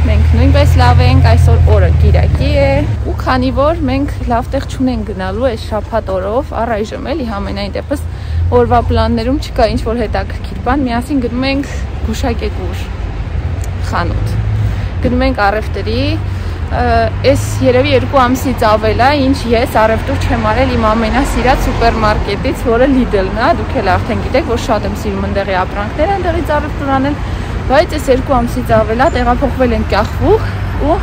Մենք նույնպես լավ ենք, այսօր օրը գիրակի է, ու քանի որ մենք լավ տեղ չունենք գնալու այս շաբաթ օրով, առայժմ էլի համենայն դեպս օրվա պլաններում չկա ինչ որ հետաքրքիր բան, միասին գնում ենք գուշակեկուր խանութ։ Գնում ենք առևտրի, այս երևի 2 ամսից ավել է, ինչ ես առևտուր չեմ արել իմ ամենասիրած սուպերմարկետից, որը Lidl-ն է, դուք էլ արդեն գիտեք, որ շատ եմ սիրում այնտեղի ապրանքները, այնտեղից առևտուր անել։ Բայց այս 2 ամսից ավել է տեղափոխվել ենք Կախվուղ ու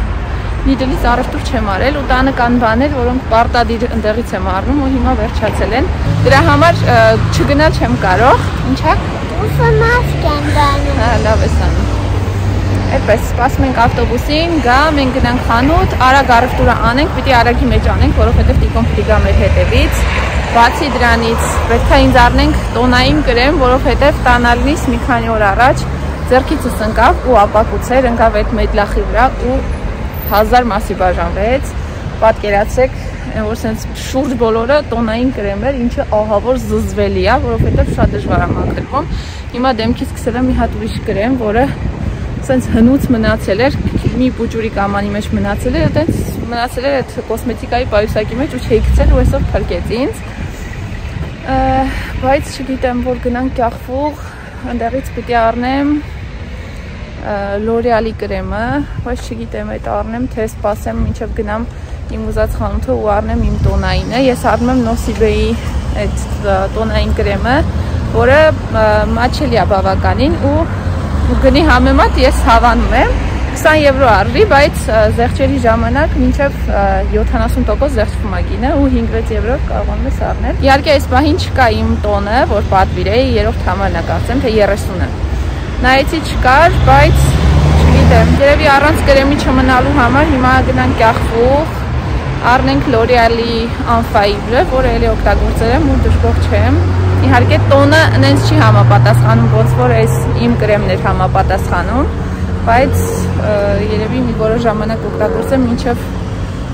Lidl-ից առևտուր չեմ արել ու տանը կան բաներ, որոնք պարտադիր ընդեղից եմ առնում ու հիմա վերջացել են։ Դրա համար չգնալ չեմ կարող։ Ինչա՞։ Ուսանասկ եմ դառնում։ Հա, լավ է սանում։ Էպես սպասում ենք ավտոբուսին, գա, մենք գնանք խանութ, արագ առևտուրը անենք, պիտի արագի մեջ անենք, որովհետև Տիկոն պիտի գա մեր հետևից։ Բացի դրանից պետք է ինձ առնենք տոնային կրեմ, որովհետև տանալնից մի քանի օր առաջ ձերքիցս ընկավ ու ապակուցեր, ընկավ այդ մեդլախի վրա ու 1000 մասի բաժանվեց, պատկերացեք, որ սենց շուրջ բոլորը տոնային կրեմ էր, ինչը ահավոր զզվելի է, որովհետև շատ դժվար է մաքրվում, հիմա դեմքից կսել եմ մի հատ ուրիշ կրեմ, որը սենց հնուց մնացել էր, մի փոքրիկ ամանի մեջ մնացել էր, այտենց մնացել էր այդ կոսմետիկայի պայուսակի մեջ ու չէի գցել ու այսօր փրկեց ինձ, բայց չգիտեմ, որ գնանք Կախվուղ, այնտեղից պիտի առնեմ L'Oreal-ի կրեմը, ոչ չգիտեմ այդ առնեմ, թե սպասեմ մինչև գնամ իմ ուզած խանութը ու առնեմ իմ տոնայինը, ես առնում եմ Nocibé-ի այդ տոնային կրեմը, որը մաչելի է բավականին ու գնի համեմատ ես հավանում եմ, 20 եվրո առնի, բայց զեղչերի ժամանակ մինչև 70% զեղչվում է գինը ու 5-6 եվրով կարողանում ես առնել։ Իհարկե այս պահին չկա իմ տոնը, որ պատվիրեի, 3-րդ համարն է կարծեմ, թե 30-ը։ Նայեցի չկար, բայց չգիտեմ, երևի առանց կրեմի չմնալու համար հիմա գնանք Կախվուղ, առնենք L'Oreal-ի Unfaillible, որը էլի օգտագործել եմ ու դժգոհ չեմ։ Իհարկե տոնը նենց չի համապատասխանում, ոնց որ այս իմ կրեմն էր համապատասխանում, բայց երևի մի որոշ ժամանակ օգտագործեմ, մինչև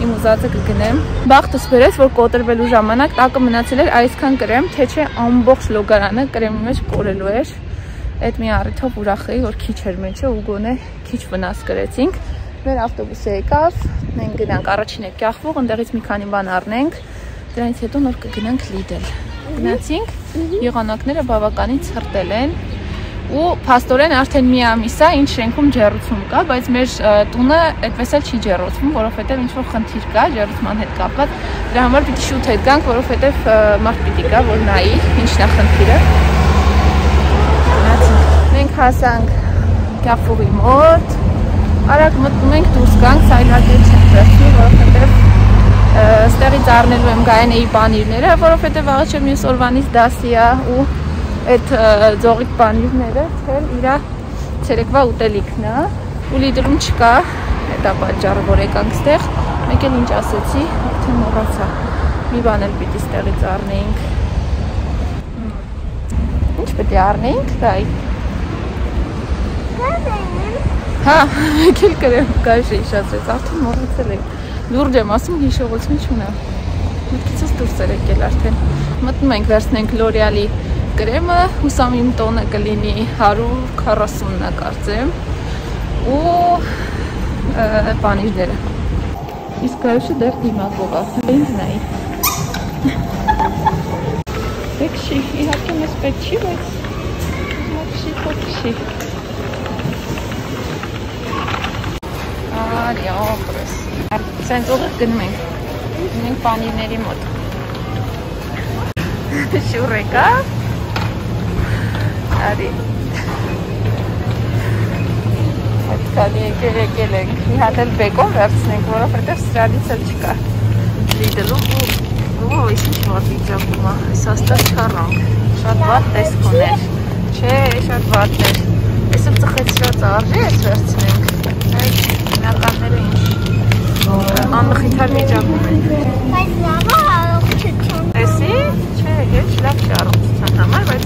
իմ ուզածը կգնեմ։ Բախտս բերեց, որ կոտրվելու ժամանակ տակը մնացել էր այսքան կրեմ, թե չէ ամբողջ լոգարանը կրեմի մեջ կորելու էր։ Այդ մի առիթով ուրախ էի, որ քիչ էր մեջը ու գոնե քիչ վնաս կրեցինք։ Մեր ավտոբուսը եկավ, մենք գնանք առաջինը Կախվուղ, այնտեղից մի քանի բան առնենք, դրանից հետո նոր կգնանք Lidl։ Գնացինք, եղանակները բավականին ցրտել են ու փաստորեն արդեն մի ամիս է, ինչ շենքում ջեռուցում կա, բայց մեր տունը այդպես էլ չի ջեռուցվում, որովհետև ինչ-որ խնդիր կա ջեռուցման հետ կապված։ Դրա համար պիտի շուտ հետ գանք, որովհետև մարդ պիտի գա, որ նայի, ինչն է խնդիրը։ Մենք հասանք Կախվուղի մոտ, արագ մտնում ենք դուրս գանք, սայլակեր չենք վերցնի, որովհետև ստեղից առնելու եմ Գայանեի պանիրները, որովհետև աղաչը մյուս օրվանից դասի է ու այդ ձողիկ պանիրները, թել իրա ցերեկվա ուտելիքն է, ու Lidl-ում չկա, այդ պատճառը, որ եկանք ստեղ, մեկ էլ ինչ ասեցի, արդեն մոռացա, մի բան էլ պիտի ստեղից առնեինք։ Ինչ պետք է առնեինք, դայ հա, եկել կրեմ կայշ է իշացրեց, արդեն մորացել եք, լուրջ եմ ասում հիշողություն չունեմ, մտքիցս դուրս էր եկել արդեն, մտնում ենք վերցնենք L'Oreal-ի կրեմը, հուսամ իմ տոնը կլինի 140-ը կարծեմ, ու պանիրները, իսկ կայշը դեր դիմակող է, ինձ նայի, դեք շի, իհարկե մեզ պետ չի, բայց մեզ շի, կոտ շի, արյա, ապրես, սենց ուղղ գնում ենք, ունենք պանիրների մոտ, շուր եկա, արի, այդքանի եկել եկել ենք, մի հատ էլ բեկոն վերցնենք, որովհետև սրանից էլ չկա, Lidl-ում ու այս ինչ վատ վիճակում է, այս աստեղ չառանք, շատ վատ տեսքուն էր, չէ, շատ վատ էր, այսօր ծխեցրած արժի էս վերցնենք, այդ Մյակարները ինչ أمريكا ميجا. أسي شيء هيش لا شعر أنا ما أعرف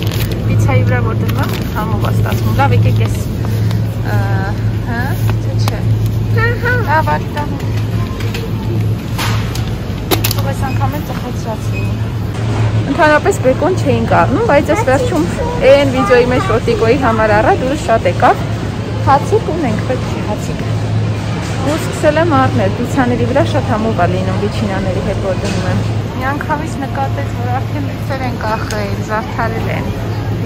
بيتهاي برا بردن ما هم وبسط أسمع لا بيجي كيس ها تشي لا بردن بس أنا كمان تخلص راسي ընդհանրապես բեկոն չենք առնում, բայց ես վերջում այն վիդեոյի մեջ որ Տիկոյի համար առա, դուրս շատ եկավ, հացիկ ունենք, պետք չի հացիկ։ Ու սկսել եմ առնել, դուցաների վրա շատ համով է լինում վիչինաների հետ որ դնում եմ։ Միանգամից նկատեց, որ արդեն ծեր են կախել, զարդարել են։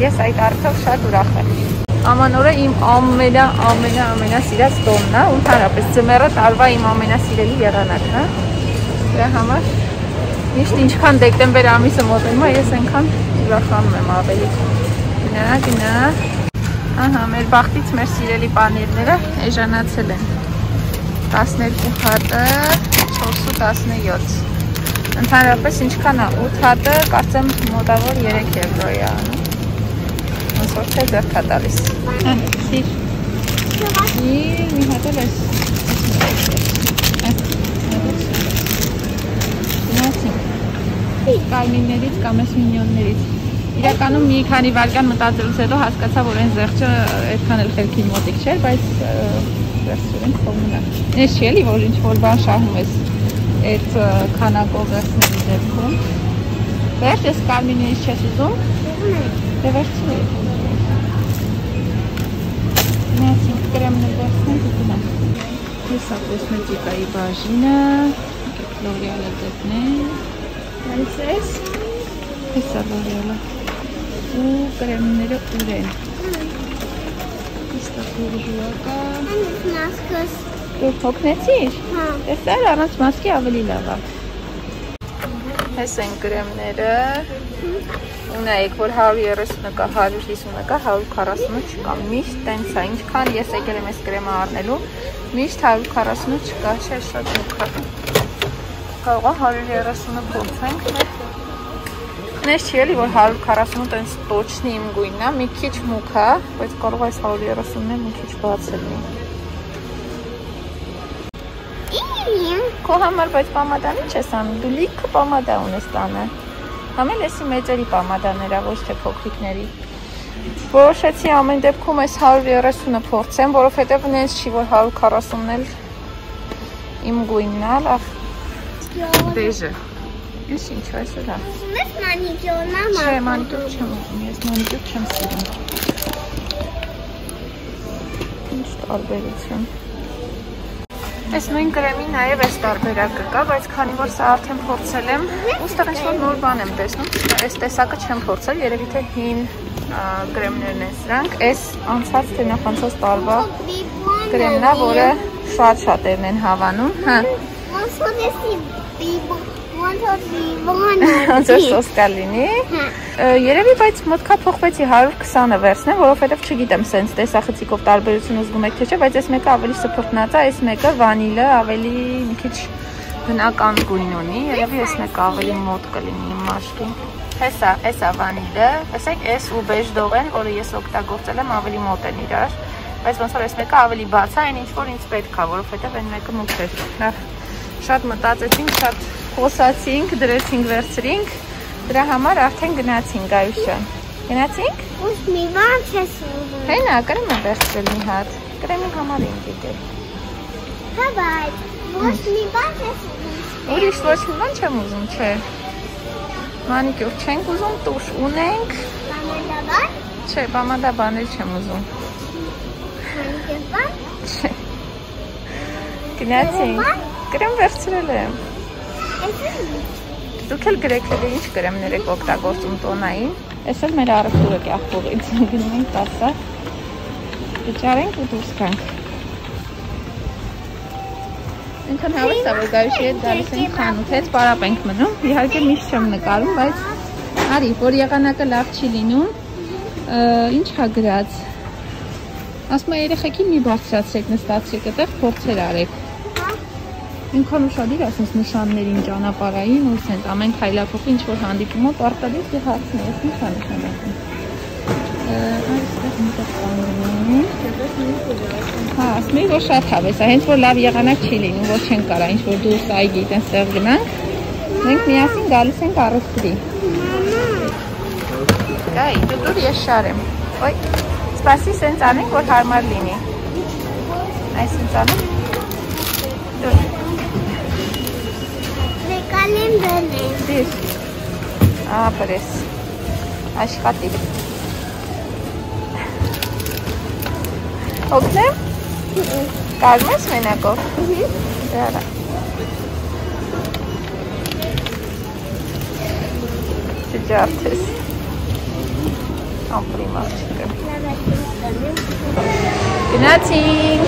Ես այդ արդյով շատ ուրախ եմ։ Ամանորը իմ ամենասիրած տոնն է, ընդհանրապես ձմեռը տարվա իմ ամենասիրելի եղանակն է։ Դրա համար միշտ ինչքան դեկտեմբեր ամիսը մոտենում է, ես այնքան ուրախանում եմ ավելի։ Գնա, գնա։ Ահա, մեր բախտից մեր սիրելի պանիրները էժանացել են։ 12 հատը 4.17։ Ընդհանրապես ինչքան է 8 հատը, կարծեմ մոտավոր 3 եվրո է անում։ Ոնց որ թե ձեռք է տալիս։ Սիր։ Մի հատ էլ էս։ Կարմիններից կամ ես մինյոններից։ Իրականում մի քանի վարկան մտածելուց հետո հասկացա, որ այն զեղչը այդքան էլ խելքի մոտիկ չէր, բայց վերցրել ենք կողմնա։ Ես չի էլի, որ ինչ-որ բան շահում ես այդ քանակով վերցնելու դեպքում։ Վերջ ես կարմիններից չես ուզում։ Դե վերցրել եք։ Միասին կրեմն վերցնենք ու գնանք։ Ես կոսմետիկայի բաժինը, Լորեալը գտնենք։ Այս է լորելը ու կրեմները ուրեն Իսկապես ժուակա Անից մասկս Դու փոքնեցիր? Հա Տեսար առանց մասկի ավելի լավա Այս են կրեմները Ունայեք, որ 130-ը, 150-ը, 140-ը չկա Միշտ տենց է, ինչքան ես եկել եմ ես կրեմը առնելու Միշտ 140-ը չկա, չէ շատ մուքա Կարող է 130-ը փորձենք Նես չի էլի, որ 140-ը տենց տոչնի իմ գույնն է, մի քիչ մուգ է, բայց կարող այս 130-ն է մի քիչ բաց լինի։ Քո համար բայց պամադան ի՞նչ ես անում, դու լիքը պամադա ունես տանը։ Համել էսի մեծերի պամադաները, ոչ թե փոքրիկների։ Որոշեցի ամեն դեպքում այս 130-ը փորձեմ, որովհետև նենց չի, որ 140-ն էլ իմ գույնն է, լավ։ Բեժը, ես ինչ այս ուրա Ես մանիկյոր նամա Չէ, մանիկյոր չեմ ուզում, ես մանիկյոր չեմ սիրում Ինչ տարբերություն Ես նույն կրեմի նաև ես տարբերակը կա, բայց քանի որ սա արդեն փորձել եմ Ուստեղ ինչ-որ նոր բան եմ տեսնում, ես տեսակը չեմ փորձել, երևի թե հին կրեմներն են սրանք Ես անցած թե նախանցած տարվա կրեմնա, որը շատ-շատերն են հավանում Անձոր սոսկա լինի Երևի, բայց մոտքա փոխվեցի 120-ը վերցնեմ, որովհետև չգիտեմ սենց տեսախցիկով տարբերություն ուզգում եք թե չէ, բայց ես մեկը ավելի սփռտնած է, այս մեկը վանիլը ավելի մի քիչ բնական գույն ունի, երևի այս մեկը ավելի մոտ կլինի իմ մաշկին։ Հեսա, էս է վանիլը, ասեք էս ու բեժ դողեն, որը ես օգտագործել եմ, ավելի մոտ են իրար, բայց ոնց որ այս մեկը ավելի բաց է, այն ինչ որ ինձ պետք է, որովհետև այն մեկը մուգ էր։ Լավ։ Շատ մտածեցինք, շատ խոսացինք, դրեցինք, վերցրինք, դրա համար արդեն գնացինք Գայուշը։ Գնացինք? Ուս մի բան չես ուզում։ Թե նա կրեմ եմ վերցրել մի հատ, կրեմի համար ենք եկել։ Հա բայց, ոչ մի բան չես ուզում։ Ուրիշ ոչ մի բան չեմ ուզում, չէ։ Մանիկյուր չենք ուզում, տուշ ունենք։ Պամադաբան։ Չէ, պամադաբաներ չեմ ուզում։ Մանիկյուր Չէ։ Գնացինք։ Կրեմ վերցրել եմ։ Դուք էլ գրեքել ինչ կրեմներ եք օգտագործում տոնային։ Ես էլ մեր առևտուրը կախողից գնում ենք տասը։ Վճարենք ու դուրս գանք։ Ինքն հավես է, որ Գայուշի հետ գալիս ենք խանութ, հենց պարապ ենք մնում։ Իհարկե միշտ չեմ նկարում, բայց արի, որ եղանակը լավ չի լինում։ Ինչ հա գրած։ Ասում է երեխեքին մի բարձրացրեք, նստացրեք այդտեղ, փորձեր արեք։ Ինքան ուշադիր ասենց նշաններին ճանապարհային ու սենց ամեն քայլափոխի ինչ որ հանդիպումով արտադրես եւ հարցնես ինչ անշանակ։ اسمی گوشت هایی سه هنچو لب یعنی چیلین گوشن کاره اینشو دو سایگی تن سرگنا نک میاسین گالسین کارش کردی. گای تو دوریش شرم. وای سپاسی سنتانه کوتاه مارلینی. ای سنتانه. نکالیم بله. دیس. آپرس. آشکاتی. Oknem? Karmes menako? Yara. Ticartes. Amprima çıkar. Günaydın.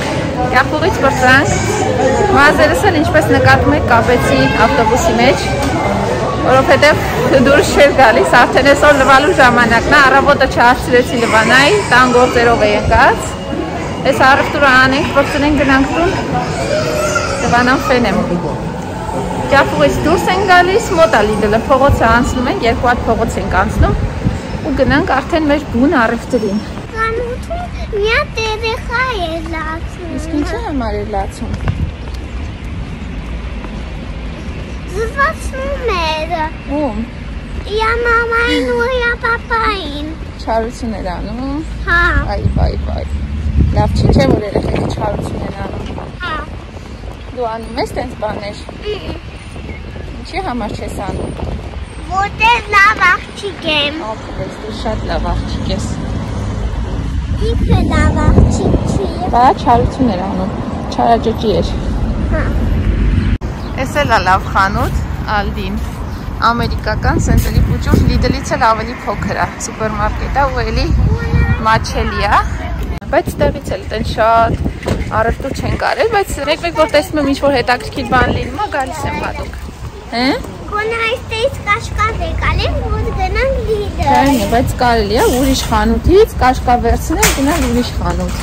Yapılış portran. Mağazasının içerisine katmak kapeti avtobusi meç. Orada duruşev gali. Saatine son levalu zamanakna. Arabada çarşıda levanay. Tango zero veyenkat. Es arif duranık, bugünün günahkun, devam fenem. Yapıp iş dursengalis modali dile poğaç ansnum, yerkuat poğaç ansnum. O günah arten meş bun arif durin. Kanutun niye terehaya lazım? İskinçe amare lazım. Zıvasın mera. Ya mamain o ya papain. Çarşın elanım. Ha. Ay bay bay. Lafçı çevre reketi çağırtınlar. Ha. Duan mesten baneş. Çi hamaçesan. Model lavachtigem. Okres dişat lavachtiges. İpe lavachtigçi. Ba çağırtınlar onu. Çağıracağız. Ha. Esela lavxanut Aldin. Amerikakan senteli pucur Lidl-ից էլ ավելի փոքր է. Սուպերմարկետը ու էլի մաչելի է. Բայց դեպից էլ տեն շատ առևտու չեն կարել, բայց մեկ-մեկ որ տեսնում եմ ինչ-որ հետաքրքիր բան լինում է, գալիս եմ հատուկ։ Հա՞։ Գոնե այստեղից կաշկավ եկալեմ, որ գնանք Լիդլ։ Այն է, բայց կարելի է ուրիշ խանութից կաշկավ վերցնել, գնալ ուրիշ խանութ։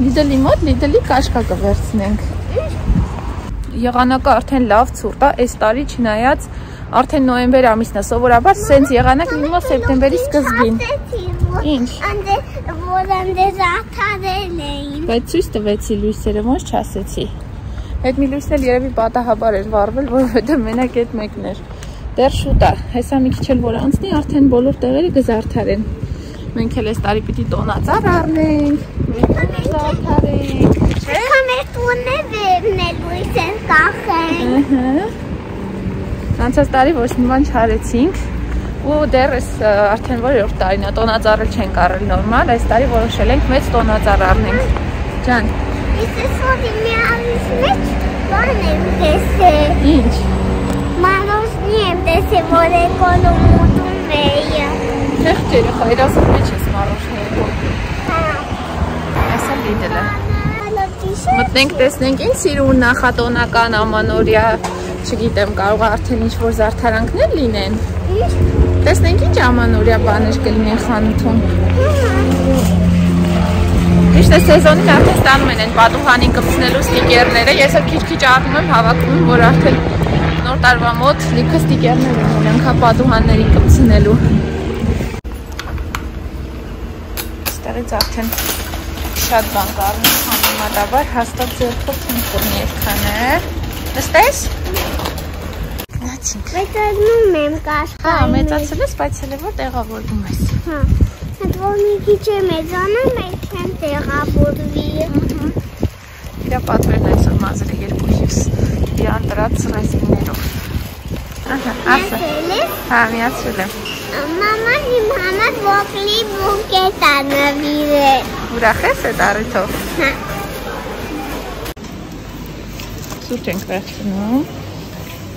Լիդլի մոտ Լիդլի կաշկակը վերցնենք։ Եղանակը արդեն լավ ցուրտ է, այս տարի չնայած արդեն նոյեմբեր ամիսն է, սովորաբար սենց եղանակ լինում է սեպտեմբերի սկզբին։ Ինչ։ Անդեզ աթարել էին։ Բայց ցույց տվեցի լույսերը, ոչ չասեցի։ Այդ մի լույսն էլ երևի պատահաբար էր վառվել, որովհետև մենակ այդ մեկն էր։ Դեռ շուտ է, հեսա մի քիչ էլ որ անցնի, արդեն բոլոր տեղերը կզարդարեն։ Մենք էլ այս տարի պիտի տոնածառ առնենք, մենք զարդարենք, չէ՞։ Մենք տունը վերնելուց ենք կախենք։ Անցած տարի ոչ մի բան չարեցինք։ Ու դեռ էս արդեն որորդ տարին է, տոնածառը չենք առել նորմալ, այս տարի որոշել ենք մեծ տոնածառ առնենք։ Ջան։ Իսկ էս ոտի մի ամիս մեջ բան եմ տեսել։ Ինչ։ Մանոսնի եմ տեսել, որ եկոլում ուտում էի։ Չեղջ երեխա, իրասով մեջ ես մանոսնի։ Հա։ Այս էլ Լիդլը։ Մտնենք տեսնենք ինչ սիրուն նախատոնական ամանորյա, չգիտեմ, կարող արդեն ինչ-որ զարդարանքներ լինեն։ Տեսնենք ինչ ամանորյա բաներ կլինեն խանութում։ Միշտ է սեզոնին արդեն ստանում են պատուհանին կպցնելու ստիկերները, ես էլ քիչ-քիչ առնում եմ, հավատում եմ, որ արդեն նոր տարվա մոտ լիքը ստիկերներ ունենք հա պատուհաններին կպցնելու։ Այստեղից արդեն շատ բան կառնում համեմատաբար հաստատ ձեռքով չունեմ երկաներ։ Նստես։ Մեծանում եմ կաշկայում։ Հա, մեծացել ես, բայց էլ որ տեղավորվում ես։ Հա։ Այդ որ մի քիչ է մեծանում, այդ չեմ տեղավորվի։ Իրա պատվերն այսօր մազերը երկու հյուրս դրանտրած ռեզիներով։ Ահա, ասա։ Հա, միացել եմ։ Մաման իմ համար ողլի բուկետ անվիր է։ Ուրախ ես այդ առիթով։ Հա։ Սուրճ ենք վերցնում։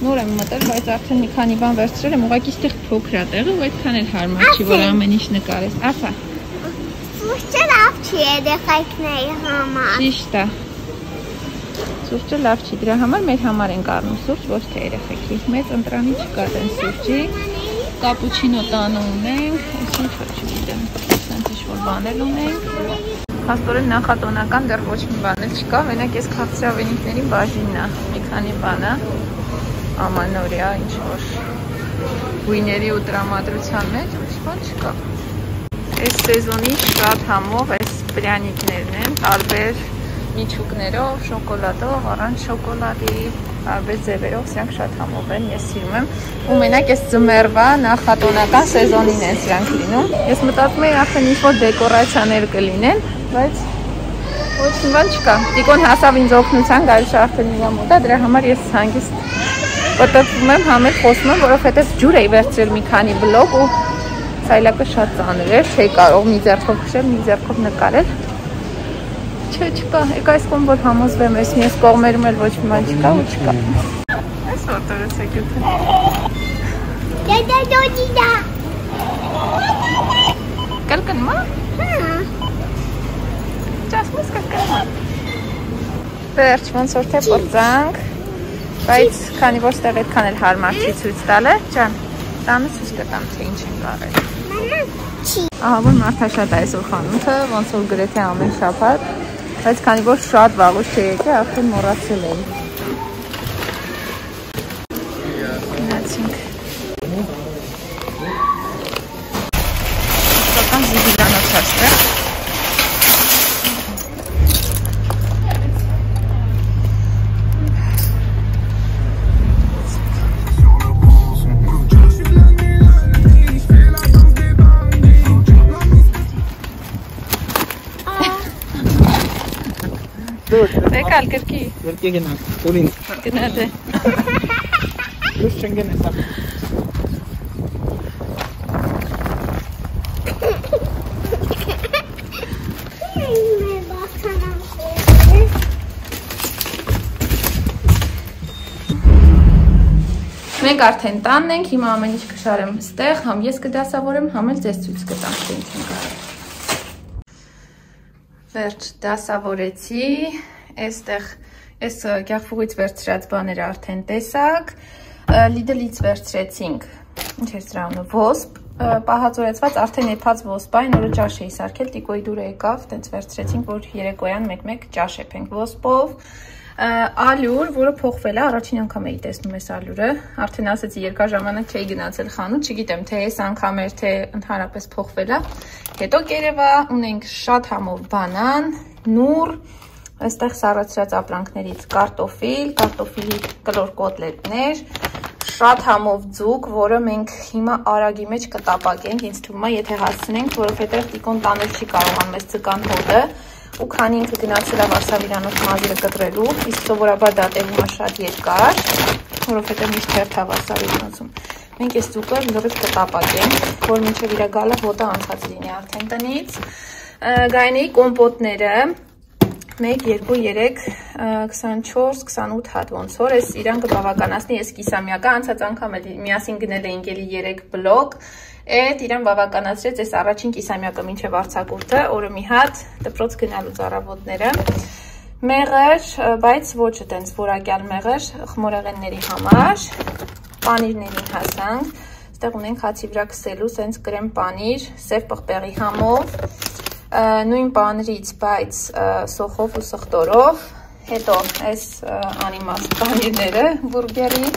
Նոր եմ մտել, բայց արդեն մի քանի բան վերցրել եմ, ուղղակի այստեղ փոքր է տեղը, այդքան էլ հարմար չի, որ ամեն ինչ նկարես։ Ասա։ Սուրճը լավ չի երեխայքների համար։ Ճիշտ է։ Սուրճը լավ չի, դրա համար մեր համար ենք առնում սուրճ, ոչ թե երեխեքի։ Մեծ ընտրանի չկա դեն սուրճի։ Կապուչինո տանը ունենք, ինչ որ չգիտեմ, ինչ որ բաներ ունենք։ Հաստորեն նախատոնական դեռ ոչ մի բան չկա, մենակ ես քաղցրի ավենիկներին բաժինն է, մի քանի բան է։ Ամանորյա ինչ որ գույների ու տրամադրության մեջ ոչ ոք չկա։ Այս սեզոնի շատ համով այս պրանիկներն են, տարբեր միջուկներով, շոկոլադով, առանց շոկոլադի, տարբեր ձևերով, սրանք շատ համով են, ես սիրում եմ։ Ու մենակ այս ձմեռվա նախատոնական սեզոնին են սրանք լինում։ Ես մտածում եմ արդեն ինչ-որ դեկորացիաներ կլինեն, բայց ոչ մի բան չկա։ Տիկոն հասավ ինձ օգնության, գալիս արդեն իրա մոտ է, դրա համար ես հանգիստ պատտվում եմ, համեր խոսում եմ, որովհետև ջուր էի վերցրել մի քանի բլոկ ու ցայլակը շատ ծանր էր, չէի կարող մի ձեռքով քշել, մի ձեռքով նկարել։ Չէ, չկա, եկա այս կողմ, որ համոզվեմ, այս մյուս կողմերում էլ ոչ մի բան չկա ու չկա։ Այս որտեղից է գտել։ Դե դոջիդա։ Կարկնմա։ Ճասմուս կարկնմա։ Վերջ ոնց որ թե պրծանք։ Բայց քանի որ ստեղ այդքան էլ հարմար չի ցույց տալը, ջան, տանը ցույց կտամ, թե ինչ են կարել։ Ահա որ մարդաշատ այսօր խանութը, ոնց որ գրեթե ամեն շաբաթ, բայց քանի որ շատ վաղուց չէ եկել, արդեն մոռացել եմ։ Գնացինք։ Սական զիգիլանոց հաստը։ Dekal kırki. Kırki gene. Kolin. Gene de. Düş çengene sap. Մենք արդեն տանն ենք, հիմա ամեն ինչ կշարեմ ստեղ, համ ես կդասավորեմ, համ էլ ձեզ ցույց կտամ, թե ինչ ենք արել։ Վերջ դասավորեցի, այստեղ այս գաղփուղից վերցրած բաները արդեն տեսակ, Lidl-ից վերցրեցինք, ինչ էր սրա անունը, ոսպ, պահածորացված արդեն եփած ոսպ այն, որը ճաշ էի սարքել, տիկոյի դուրը եկավ, տենց վերցրեցինք, որ երեկոյան մեկ-մեկ ճաշ եփենք ոսպով, ալյուր, որը փոխվել է, առաջին անգամ էի տեսնում այս ալյուրը, արդեն ասեցի երկար ժամանակ չէի գնացել խանութ, չգիտեմ թե այս անգամ էր, թե ընդհանրապես փոխվել է, հետո կերևա, ունենք շատ համով բանան, նուր, այստեղ սառացրած ապրանքներից կարտոֆիլ, կարտոֆիլի կլոր կոտլետներ, շատ համով ձուկ, որը մենք հիմա արագի մեջ կտապակենք, ինձ թվում է, եթե հասցնենք, որովհետև տիկոն տանել չի կարողանում այս ձկան հոդը, ու քանի ինքը գնացել է Վարշավիրանոց մազերը կտրելու, իսկ սովորաբար դա տևում է շատ երկար, որովհետև միշտ հերթ է Վարշավիրանոցում։ Մենք այս ձուկը լրիվ կտապակենք, որ մինչև իրա գալը հոտը անցած լինի արդեն տնից։ Գայնեի կոմպոտները 1, 2, 3, 24, 28 հատ ոնց որ, այս իրան կբավականացնի, այս կիսամյակը, անցած անգամ էլ միասին գնել էինք էլի 3 բլոկ, Այդ իրան բավականացրեց այս առաջին կիսամյակը մինչև արձակուրդը, օրը մի հատ դպրոց գնալուց առավոտները։ Մեղր, բայց ոչ այդպես որակյալ մեղր, խմորեղենների համար, պանիրների հասանք, այստեղ ունենք հացի վրա քսելու, սենց կրեմ պանիր, սև պղպեղի համով, նույն պանրից, բայց սոխով ու սխտորով, հետո այս անիմաստ պանիրները բուրգերի,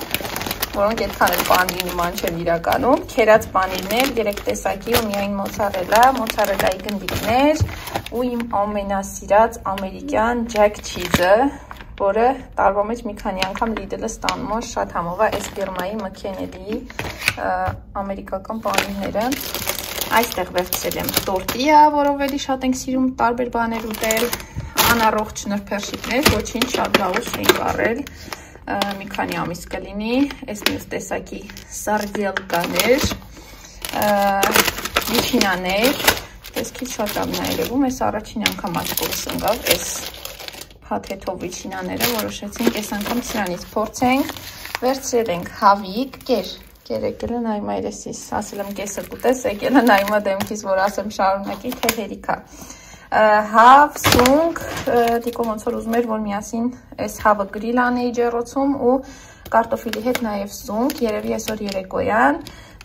որոնք այդքան էլ պանիրի նման չեն իրականում, քերած պանիրներ, 3 տեսակի ու միայն մոցարելա, մոցարելայի գնդիկներ ու իմ ամենասիրած ամերիկյան ջեք չիզը, որը տարվա մեջ մի քանի անգամ Lidl-ը ստանում է շատ համով է այս ֆիրմայի Մքենեդիի ամերիկական պանիրները։ Այստեղ վերցրել եմ տորտիա, որով էլի շատ ենք սիրում տարբեր բաներ ուտել, անառողջ նրբերշիկներ, ոչինչ շատ լավուց ենք առել։ Մի քանի ամիս կլինի, այս մյուս տեսակի սարդելկաներ, միջինաներ, տեսքի շատ ամնայրևում, այս առաջին անգամ աչքովս ընկավ, այս հաթեթով միջինաները, որոշեցինք այս անգամ սրանից փորձենք, վերցրել ենք հավիկ, կեր եկել է նայմ այրեսիս, ասել եմ կեսը կուտես, եկել է նայմա դեմքիս, որ ասեմ շարունակի, թե հերիքա։ Հավ, սունք, դիկո ոնց որ ուզում էր, որ միասին այս հավը գրիլ անեի ջեռոցում ու կարտոֆիլի հետ նաև սունք, երևի այսօր երեկոյան,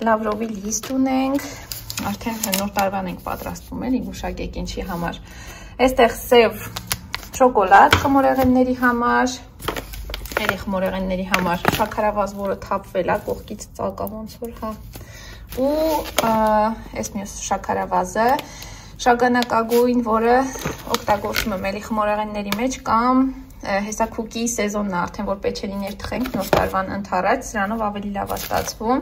լավրովի լիստ ունենք, արդեն նոր տարվան ենք պատրաստում էլ, իգուշակեք ինչի համար, այստեղ սև շոկոլադ խմորեղենների համար, էլի խմորեղենների համար, շաքարավազ, որը թափվել է, կողքից ծակավ ոնց որ հա ու այս մյուս շաքարավազը շագանակագույն, որը օգտագործում եմ էլի խմորեղենների մեջ կամ հեսակուկի սեզոնն արդեն որ պեչելիներ թխենք նոր տարվան ընթառած, սրանով ավելի լավ է ստացվում։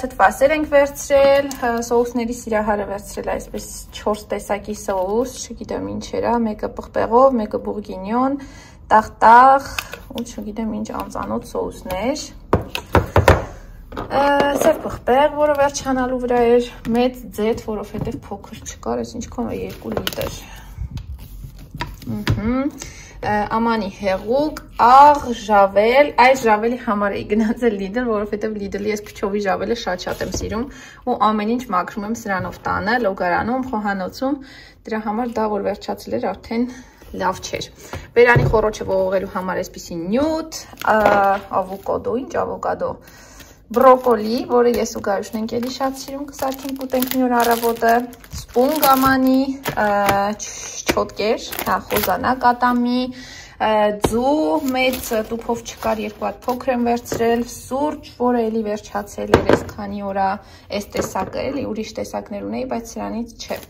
Թթվասեր ենք վերցրել, սոուսների սիրահարը վերցրել այսպես 4 տեսակի սոուս, չգիտեմ ինչ էր, մեկը պղպեղով, մեկը բուրգինյոն, տախտախ ու չգիտեմ ինչ անծանոթ սոուսներ։ Սև պղպեղ, որը վերջանալու վրա էր, մեծ ձետ, որովհետև փոքր չկար, այս ինչքան է 2 լիտր։ Ամանի հեղուկ, աղ, ժավել, այս ժավելի համար էի գնացել Lidl, որովհետև Lidl-ի ես փչովի ժավելը շատ եմ սիրում ու ամեն ինչ մաքրում եմ սրանով տանը, լոգարանում, խոհանոցում, դրա համար դա որ վերջացել էր արդեն լավ չէր։ Բերանի խոռոչը ողողելու համար էսպիսի նյութ, ավոկադո, ինչ ավոկադո, բրոկոլի, որը ես ու Գարուշն ենք էլի շատ սիրում, կսարքին կուտենք նոր առավոտը, սպունգ ամանի, չոտկեր, խոզանակ ատամի, ձու, մեծ տուփով չկար, երկու հատ փոքր եմ վերցրել, սուրճ, որը էլի վերջացել էր այս քանի օրա, այս տեսակը էլի, ուրիշ տեսակներ ունեի, բայց սրանից չէ։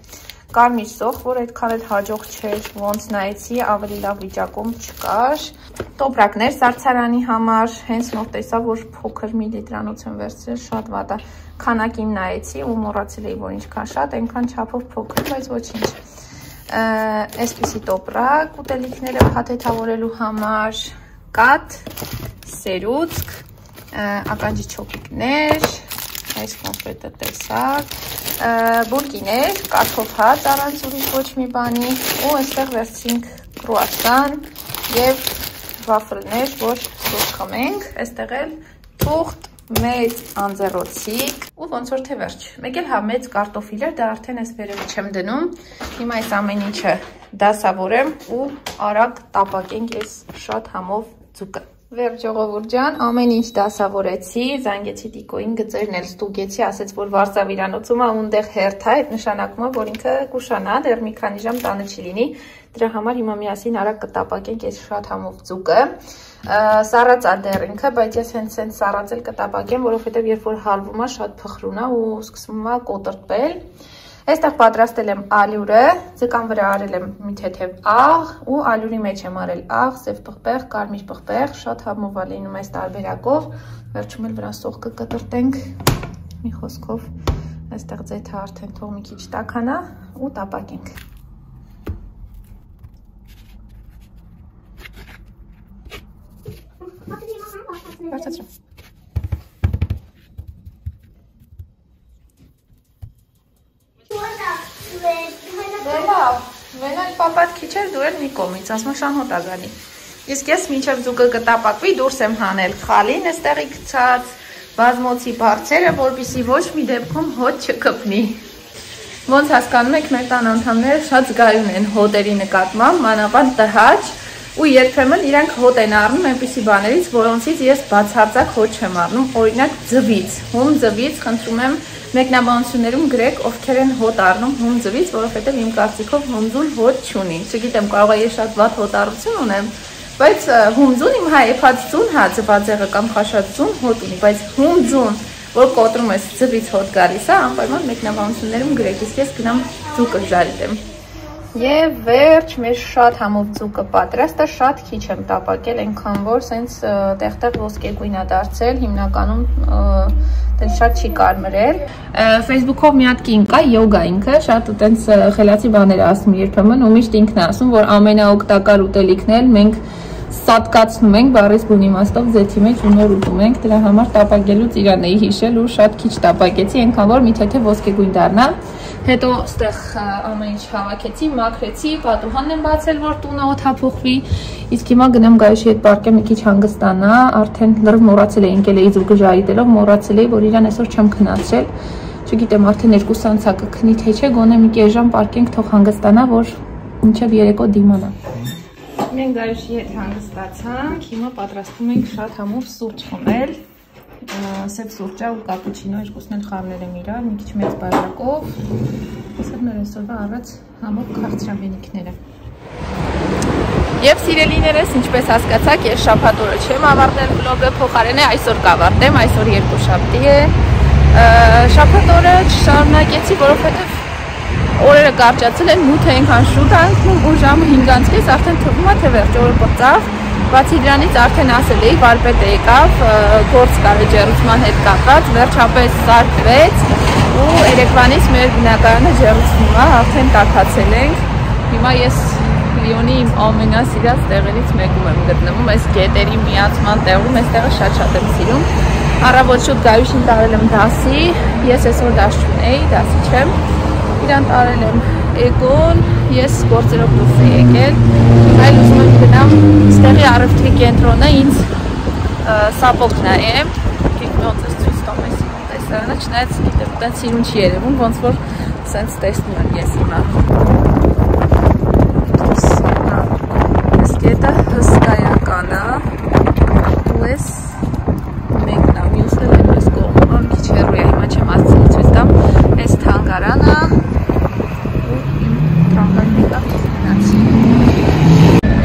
Կարմիր սոխ, որ այդքան էլ հաջող չէր, ոնց նայեցի, ավելի լավ վիճակում չկար։ Տոպրակներ սառցարանի համար, հենց նոր տեսա, որ փոքր մի լիտրանոց եմ վերցրել, շատ վատ է։ Քանակին նայեցի ու մոռացել էի, որ ինչքան շատ, այնքան չափով փոքր, բայց ոչինչ։ Այսպիսի տոպրակ ուտելիքները փաթեթավորելու համար, կաթ, սերուցք, ականջի չոպիկներ, այս կոնֆետը տեսակ, բուրգիներ, կաթով հատ, առանց ուրիշ ոչ մի բանի, ու այստեղ վերցրինք կրուասան և վաֆլներ, որ սուրճ խմենք, այստեղ էլ թուղթ, մեծ անձեռոցիկ, ու ոնց որ թե վերջ, մեկ էլ հա մեծ կարտոֆիլ էր, դա արդեն այս վերևը չեմ դնում, հիմա այս ամեն ինչը դասավորեմ ու արագ տապակենք այս շատ համով ձուկը։ Վերջ ժողովուրդ ջան, ամեն ինչ դասավորեցի, զանգեցի Տիկոյին, գծերն էլ ստուգեցի, ասեց, որ վարսավիրանոցում է ունդեղ հերթ է, այդ նշանակում է, որ ինքը կուշանա, դեռ մի քանի ժամ տանը չլինի, դրա համար հիմա միասին արագ կտապակենք այս շատ համով ձուկը, սառած է դեռ ինքը, բայց ես հենց սառածել կտապակեմ, որովհետև երբ որ հալվում է, շատ փխրուն է ու սկսում է կոտրտվել։ Այստեղ պատրաստել եմ ալյուրը, ձկան վրա արել եմ մի թեթև աղ ու ալյուրի մեջ եմ արել աղ, սև պղպեղ, կարմիր պղպեղ, շատ համով է լինում այս տարբերակով, վերջում էլ վրան սոխ կկտրտենք, մի խոսքով այստեղ ձեթը արդեն թող մի քիչ տաքանա ու տապակենք։ Բարձացրեմ։ Մեն այլ պապատ քիչ էր, դու էլ մի կոմից, ասմա շանհոտ ագալի։ Իսկ ես մինչև ձուկը կտապակվի, դուրս եմ հանել խալին, էստեղի գցած բազմոցի բարձերը, որպիսի ոչ մի դեպքում հոտ չկպնի։ Ոնց հասկանում եք, մեր տան անդամները շատ զգայուն են հոտերի նկատմամբ, մանավանդ տհաճ, ու երբեմն իրանք հոտ են առնում այնպիսի բաներից, որոնցից ես բացարձակ հոտ չեմ առնում, օրինակ ձվից, հում ձվից, խնդրում եմ մեկնաբանություններում գրեք, ովքեր են հոտ առնում հում ձվից, որովհետև իմ կարծիքով հումձուն հոտ չունի։ Չգիտեմ, կարող է ես շատ վատ հոտառություն ունեմ, բայց հումձուն իմ հայեփած ձուն, հա, ձվածեղը կամ խաշած ձուն հոտ ունի, բայց հումձուն, որ կոտրում ես ձվից հոտ գալիս է, անպայման մեկնաբանություններում գրեք, իսկ ես գնամ ձուկը ժարիտեմ։ Եվ վերջ մեր շատ համով ձուկը պատրաստ է, շատ քիչ եմ տապակել, այնքան որ սենց տեղ-տեղ ոսկեգույն է դարձել, հիմնականում շատ չի կարմրել։ Facebook-ով մի հատ կին կա, յոգա ինքը, շատ ու տենց խելացի բաներ ասում երբեմն, ու միշտ ինքն է ասում, որ ամենաօգտակար ուտելիքն էլ մենք սատկացնում ենք բառից բուն իմաստով ձեթի մեջ ու նոր ուտում ենք, դրա համար տապակելուց իրան էի հիշել ու շատ քիչ տապակեցի, այնքան որ մի թեթև ոսկեգույն դառնա։ Հետո ստեղ ամեն ինչ հավաքեցի, մաքրեցի, պատուհանն եմ բացել, որ տունը օդափոխվի, իսկ հիմա գնեմ Գարեշի հետ պարկեմ մի քիչ հանգստանա, արդեն լրիվ մոռացել էի ընկել էի ձուկը ժայտելով, մոռացել էի, որ իրան այսօր չեմ քնացրել, չգիտեմ արդեն 2-ից ցակը քնի թե չէ, գոնե մի քիչ ժամ պարկենք թող հանգստանա, որ մինչև երեկո դիմանա։ Մենք Գարեշի հետ հանգստացանք, հիմա պատրաստում ենք շատ համով սուրճ խմել։ Սև սուրճա ու կապուչինո երկուսն էլ խառնել եմ իրար, մի քիչ մեծ բաժակով, սև մեր այսօրվա առած համով քաղցրավենիքները։ Եվ սիրելիներս, ինչպես հասկացաք, ես շաբաթ օրը չեմ ավարտել վլոգը, փոխարենը այսօր կավարտեմ, այսօր երկուշաբթի է, Շաբաթօրեջ շարունակեցի, որովհետև օրերը կարճացել են, մութը այնքան շուտ է ընկնում, ու ժամը 5:30-ից արդեն թվում է, թե վերջ օրը բծավ, բացի դրանից արդեն ասել էի, վարպետը եկավ, գործ կար ջերուցման հետ կապված, վերջապես սարքվեց, ու երեկվանից մեր բնակարանը ջերուցվում է, արդեն տաքացել ենք, հիմա ես Լիոնի իմ ամենասիրած տեղերից մեկում եմ գտնվում, այս գետերի միացման տեղում, այս տեղը շատ-շատ եմ սիրում, առավոտ շուտ գայուշին տարել եմ դասի, ես այսօր դասչուն էի, դասի չեմ, իրան տարել եմ էգոն, ես գործերով դուրս էի եկել, այլ ուզում եմ գնամ ստեղի առևտրի կենտրոնը ինձ սապոգն է եմ, ոնց ես ցույց տամ այս իմ տեսարանը, չնայած գիտեմ, տենց իրուն չի երևում, ոնց որ սենց տեսնում եմ ես հիմա Գետը հսկայական է, ու ես մեկն եմ, ես էլ եմ ես կողմում եմ, քիչ հեռու է, հիմա չեմ ասցել ցույց տամ, այս թանգարանը, ու իմ տրամվայրի կողմից գնացի։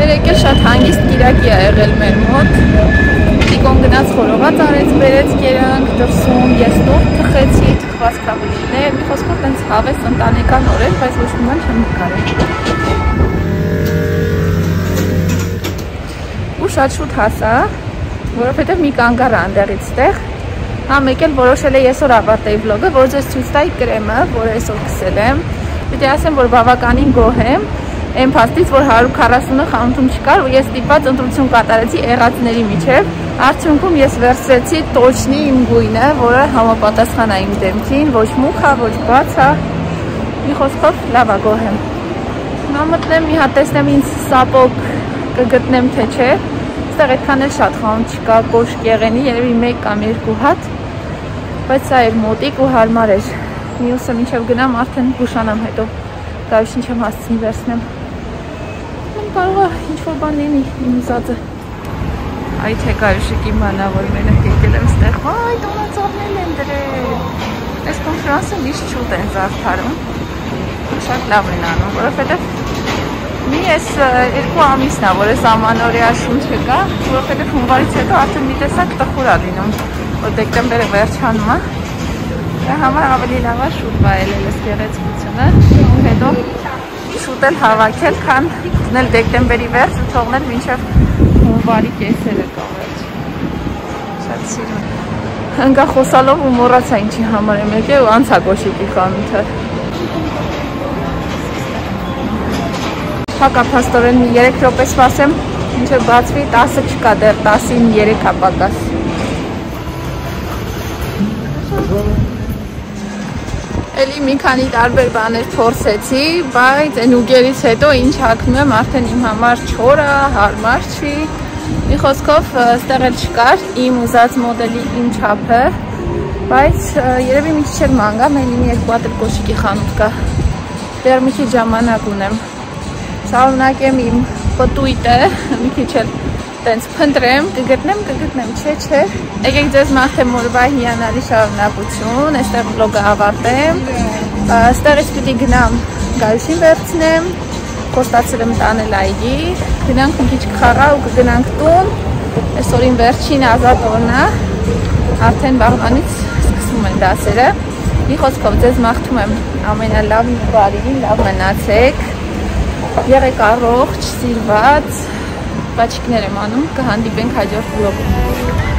Երեկը շատ հանգիստ կիրակի է եղել մեր մոտ, Տիկոն գնաց խորոված արեց, բերեց կերանք, դրսում, ես նոր թխեցի, թխված քավիճներ, մի խոսքով տենց հավես ընտանեկան օրեր, բայց ոչ մի բան չեմ նկարել։ Շատ շուտ հասա, որովհետև մի կանգառ անդերից տեղ, համեկ էլ որոշել է եսօր ավարտեի վլոգը, որ ձեզ ցույց տայի կրեմը, որ եսօր գսել եմ, պիտի ասեմ, որ բավականին գոհ եմ, այն փաստից, որ 140-ը խանութում չկար, ու ես ստիպված ընտրություն կատարեցի եղածների միջև, արդյունքում ես վերցրեցի տոչնի իմ գույնը, որը համապատասխան է իմ դեմքին, ոչ մուգ է, ոչ բաց է, մի խոսքով լավ է, գոհ եմ։ Հիմա մտնեմ, մի հատ տեսնեմ ինձ սապոգ կգտնեմ թե չէ, ստեղ այդքան էլ շատ խանութ չկա, կոշկ եղենի, երևի մեկ կամ երկու հատ, բայց սա էր մոտիկ ու հարմար էր, մյուսը մինչև գնամ արդեն գուշանամ հետո, գավիշին չեմ հասցնի վերցնեմ, ում կարող է ինչ-որ բան լինի իմ ուզածը, այ թե գավիշիկ իմանա, որ մենակ եկել եմ ստեղ, այ տոնածողներն են դրել, այս կոնֆերանսը միշտ շուտ են զարդարում, շատ լավ են անում, որովհետև Մի ես երկու ամիսն է, որ ես ամանորյա շունչը կա, որովհետև հունվարից հետո արդեն մի տեսակ տխուր է լինում, որ դեկտեմբերը վերջանում է, դա համար ավելի լավ է շուտ վայելել ես գեղեցկությունը, ու հետո շուտ էլ հավաքել, քան դնել դեկտեմբերի վերջ ու թողնել մինչև հունվարի կեսերը կա վերջ, շատ սիրում, հնգա խոսալով ու մոռացա ինչի համար եմ եկել ու անց է գոշիկի խանութը Հակապաստորեն մի 3 րոպես վասեմ, ինչը բացվի 10 չկա դեր, 10-ին 3 հապակաս։ Ելի մի քանի տարբեր բաներ փորձեցի, բայց այն ուգերից հետո ինչ հակնում եմ, արդեն իմ համար չոր է, հարմար չի։ Մի խոսքով ստեղ էլ չկար իմ ուզած մոդելի իմ չափը, բայց երևի մի քիչ էլ մանգա, մեն իմ երկու հատ կոշիկի խանութ կա։ Դեռ մի քիչ ժամանակ ունեմ։ Սառնակ եմ իմ պտույտը, մի քիչ էլ տենց փնտրեմ, կգտնեմ, չէ, եկեք ձեզ մաղթեմ օրվա հիանալի շարունակություն, այստեղ վլոգը ավարտեմ, այստեղից պիտի գնամ գայուշին վերցնեմ, խոստացել եմ տանել այգի, գնանք մի քիչ կխաղա ու կգնանք տուն, այսօրին վերջին ազատ օրն է, արդեն վաղվանից սկսվում են դասերը, մի խոսքով ձեզ մաղթում եմ ամենալավին բարին, լավ մնացեք Եղեք առողջ, սիրված, բաչիկներ եմ անում, կհանդիպենք հաջորդ վլոգում։